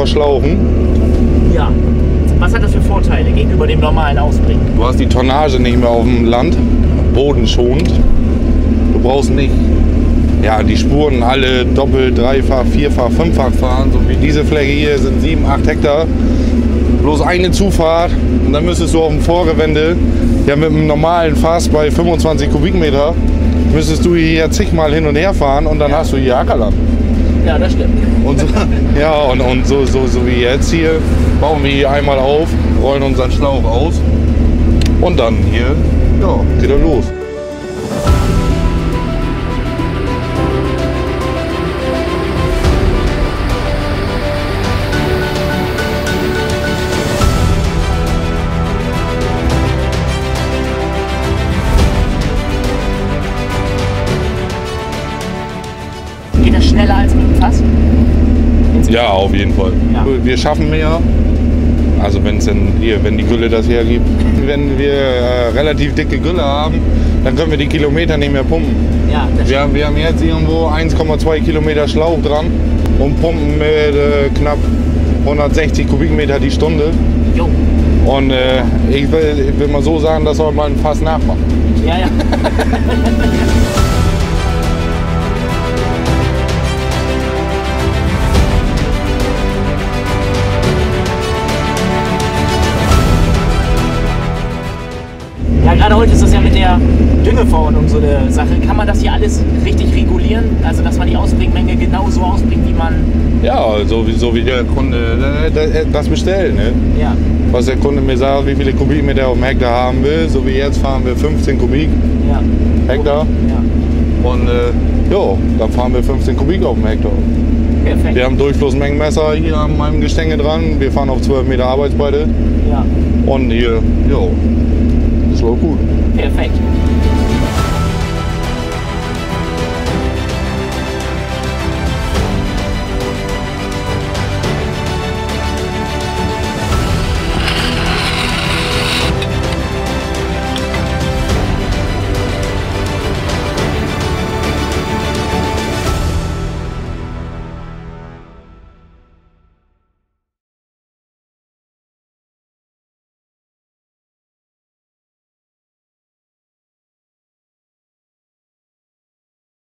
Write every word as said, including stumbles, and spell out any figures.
verschlauchen. Ja. Was hat das für Vorteile gegenüber dem normalen Ausbringen? Du hast die Tonnage nicht mehr auf dem Land, bodenschonend. Du brauchst nicht ja, die Spuren alle doppelt, dreifach, vierfach, fünffach fahren. So wie diese Fläche hier sind sieben, acht Hektar. Bloß eine Zufahrt und dann müsstest du auf dem Vorgewende, ja mit einem normalen Fass bei fünfundzwanzig Kubikmeter, müsstest du hier zigmal hin und her fahren und dann ja. hast du hier Ackerland. Ja, das stimmt. Und so, ja, und, und so, so, so wie jetzt hier, bauen wir hier einmal auf, rollen unseren Schlauch aus und dann hier, ja, geht er los. Geht das schneller als mit dem Fass? Ja, auf jeden Fall. Ja. Wir schaffen mehr. Also wenn's denn hier, wenn die Gülle das hergibt. Wenn wir äh, relativ dicke Gülle haben, dann können wir die Kilometer nicht mehr pumpen. Ja, wir, haben, wir haben jetzt irgendwo eins Komma zwei Kilometer Schlauch dran und pumpen mit äh, knapp hundertsechzig Kubikmeter die Stunde. Jo. Und äh, ich, will, ich will mal so sagen, das soll man fast nachmachen. Ja, ja. Gerade heute ist das ja mit der Düngeverordnung so eine Sache. Kann man das hier alles richtig regulieren? Also, dass man die Ausbringmenge genau so ausbringt, wie man... Ja, so wie, so wie der Kunde das bestellt. Ne? Ja. Was der Kunde mir sagt, wie viele Kubikmeter auf dem Hektar haben will. So wie jetzt fahren wir fünfzehn Kubik ja. Hektar. Ja. Und äh, ja, dann fahren wir fünfzehn Kubik auf dem Hektar. Perfekt. Wir haben Durchflussmengenmesser hier an meinem Gestänge dran. Wir fahren auf zwölf Meter Arbeitsbreite. Ja. Und hier, jo. Das war gut. Perfekt.